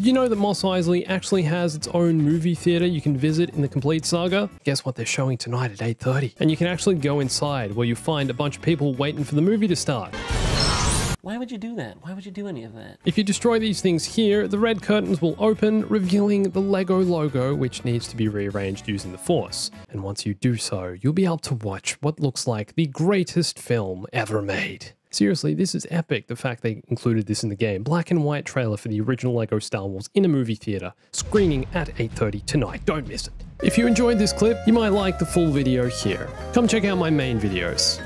Did you know that Moss Eisley actually has its own movie theater you can visit in the complete saga? Guess what they're showing tonight at 8:30. And you can actually go inside where you find a bunch of people waiting for the movie to start. Why would you do that? Why would you do any of that? If you destroy these things here, the red curtains will open, revealing the Lego logo, which needs to be rearranged using the Force. And once you do so, you'll be able to watch what looks like the greatest film ever made. Seriously, this is epic, the fact they included this in the game. Black and white trailer for the original Lego Star Wars in a movie theater, screening at 8:30 tonight. Don't miss it. If you enjoyed this clip, you might like the full video here. Come check out my main videos.